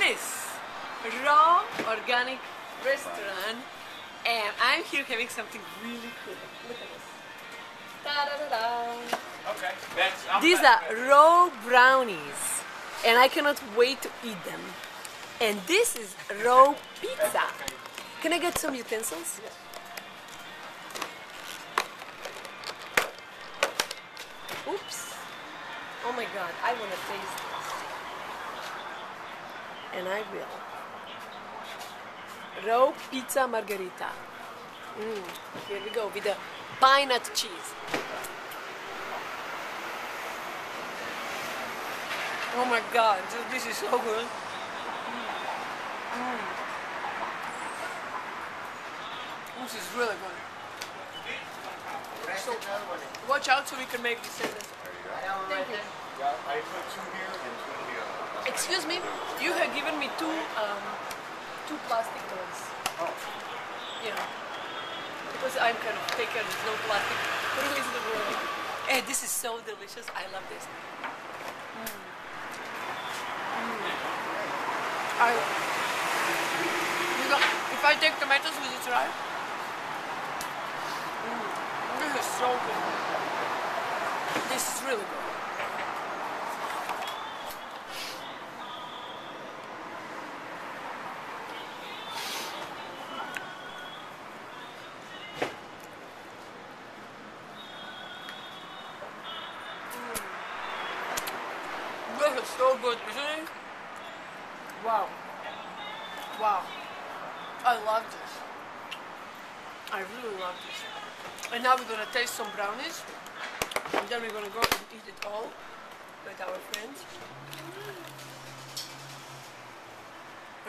Miss Raw Organic Restaurant, and I'm here having something really cool. Look at this. Ta-da-da-da. Okay. These are raw brownies, and I cannot wait to eat them. And this is raw pizza. Can I get some utensils? Yes. Oops. Oh my God, I want to taste this. And I will. Raw pizza margherita. Here we go with the pine nut cheese. Oh my God, this is so good. This is really good. So watch out so we can make this. Thank you. I put two here and two here. Excuse me, you have given me two plastic ones. Oh. Yeah. Because I'm kind of taken with no plastic rules in the world. And this is so delicious. I love this. You know, if I take tomatoes, will you try? This is so good. This is really good. This is so good, isn't it? Wow. Wow. I love this. I really love this. And now we're going to taste some brownies. And then we're going to go and eat it all with our friends.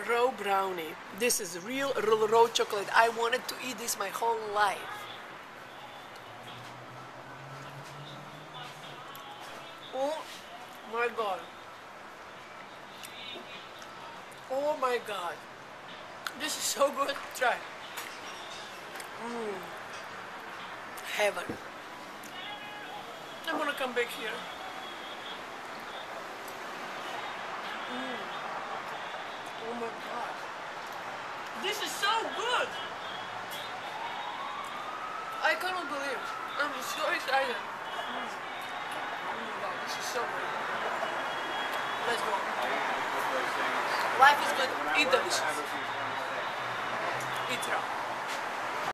Raw brownie. This is real raw chocolate. I wanted to eat this my whole life. Oh. Oh my God. Oh my God. This is so good. Try. Heaven. I'm gonna come back here. Oh my God. This is so good. I cannot believe. I'm so excited. Oh my God, this is so good. Let's go. Life is good. Eat delicious. Eat raw.